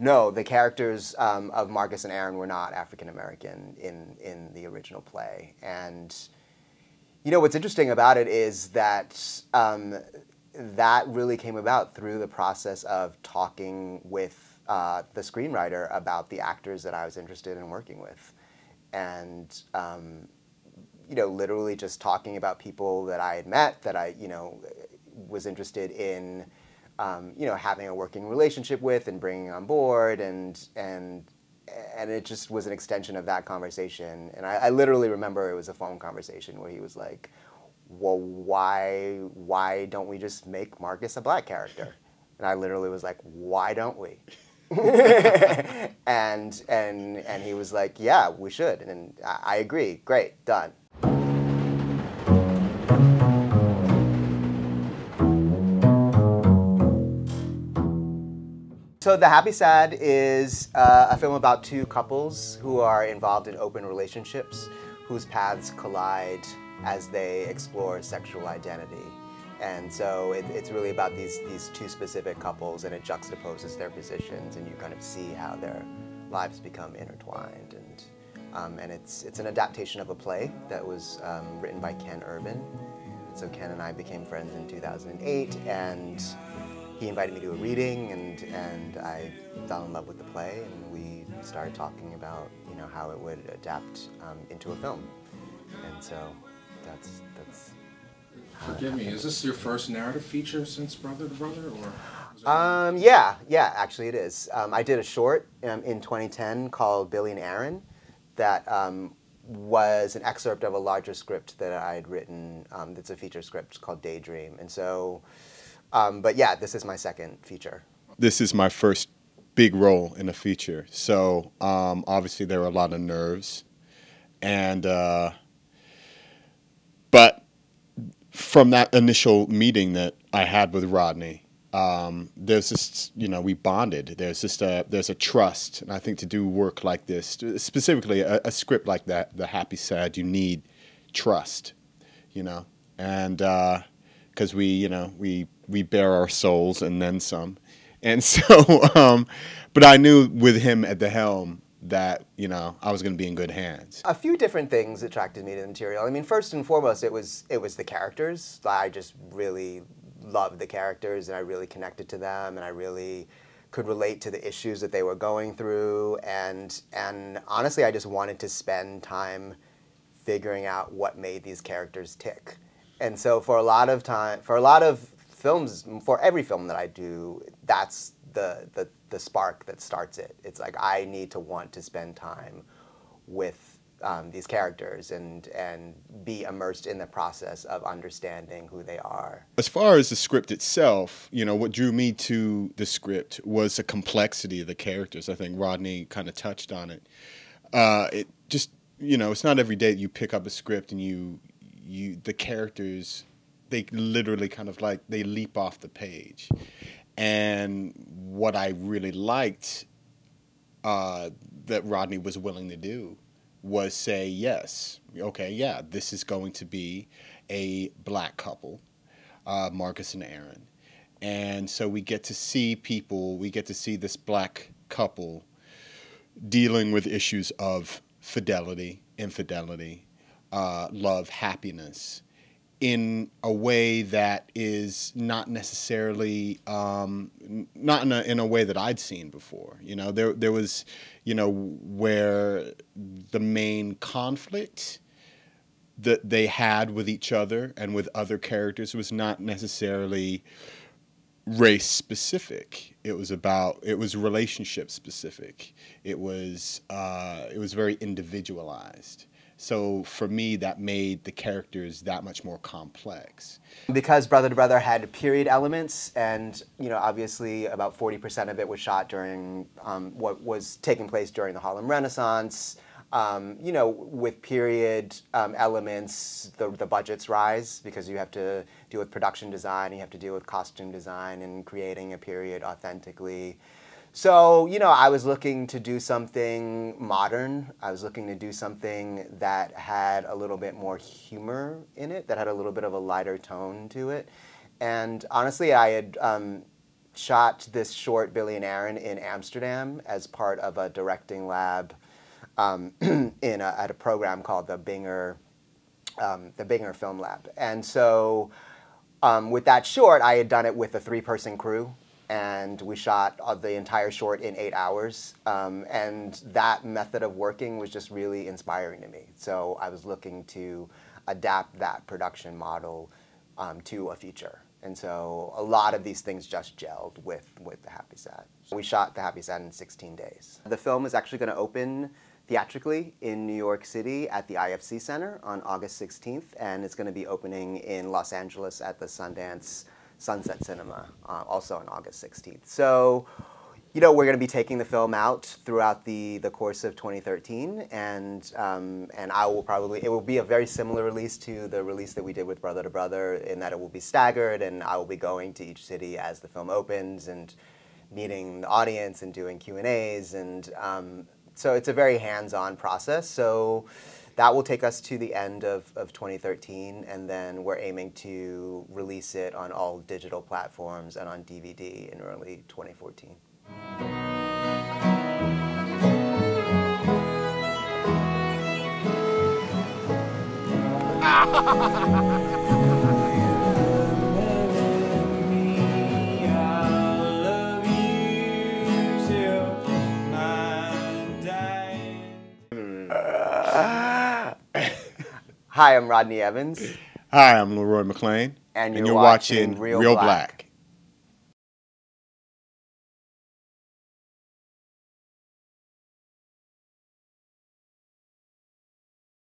No, the characters of Marcus and Aaron were not African American in the original play. And you know what's interesting about it is that that really came about through the process of talking with the screenwriter about the actors that I was interested in working with, and you know, literally just talking about people that I had met that I was interested in. You know, having a working relationship with and bringing on board, and it just was an extension of that conversation. And I literally remember it was a phone conversation where he was like, "Well, why don't we just make Marcus a black character?" And I literally was like, "Why don't we?" and he was like, "Yeah, we should." And I agree. Great, done. So The Happy Sad is a film about two couples who are involved in open relationships whose paths collide as they explore sexual identity. And so it's really about these two specific couples, and it juxtaposes their positions, and you kind of see how their lives become intertwined. And it's an adaptation of a play that was written by Ken Urban. So Ken and I became friends in 2008, and he invited me to a reading, and I fell in love with the play, and we started talking about how it would adapt into a film, and so that's. Forgive me. Is this your first narrative feature since Brother to Brother, or? Yeah, actually it is. I did a short in 2010 called Billy and Aaron, that was an excerpt of a larger script that I had written. That's a feature script called Daydream, and so. But yeah, this is my second feature. This is my first big role in a feature. So obviously there were a lot of nerves. And, but from that initial meeting that I had with Rodney, there's just, we bonded. There's just there's a trust. And I think to do work like this, specifically a script like that, The Happy Sad, you need trust, And because we, we bear our souls and then some. And so, but I knew with him at the helm that, I was going to be in good hands. A few different things attracted me to the material. I mean, first and foremost, it was the characters. I just really loved the characters, and I really connected to them, and I really could relate to the issues that they were going through. And honestly, I just wanted to spend time figuring out what made these characters tick. And so for a lot of time, for a lot of films, for every film that I do, that's the spark that starts it. It's like I need to want to spend time with these characters and be immersed in the process of understanding who they are. As far as the script itself, what drew me to the script was the complexity of the characters. I think Rodney kind of touched on it. It just, it's not every day that you pick up a script and the characters, they literally kind of like, they leap off the page. And what I really liked that Rodney was willing to do was say, yes, okay, yeah, this is going to be a black couple, Marcus and Aaron. And so we get to see people, we get to see this black couple dealing with issues of fidelity, infidelity, love, happiness, in a way that is not necessarily not in a way that I'd seen before. There was where the main conflict that they had with each other and with other characters was not necessarily race specific. It was relationship specific. It was very individualized. So for me, that made the characters that much more complex. Because Brother to Brother had period elements, and obviously about 40% of it was shot during what was taking place during the Harlem Renaissance. With period elements, the budgets rise because you have to deal with production design, you have to deal with costume design, and creating a period authentically. So, I was looking to do something modern. I was looking to do something that had a little bit more humor in it, that had a little bit of a lighter tone to it. And honestly, I had shot this short, Billy and Aaron, in Amsterdam as part of a directing lab at a program called the Binger Film Lab. And so with that short, I had done it with a three-person crew, and we shot the entire short in 8 hours. And that method of working was just really inspiring to me. So I was looking to adapt that production model to a feature. And so a lot of these things just gelled with The Happy Sad. We shot The Happy Sad in 16 days. The film is actually going to open theatrically in New York City at the IFC Center on August 16th, and it's going to be opening in Los Angeles at the Sundance Sunset Cinema also on August 16th. So, you know, we're going to be taking the film out throughout the course of 2013, and I will probably, it will be a very similar release to the release that we did with Brother to Brother, in that it will be staggered, and I will be going to each city as the film opens and meeting the audience and doing Q&As, and so it's a very hands-on process. So that will take us to the end of 2013, and then we're aiming to release it on all digital platforms and on DVD in early 2014. Hi, I'm Rodney Evans. Hi, I'm Leroy McClain. And you're watching Real Black.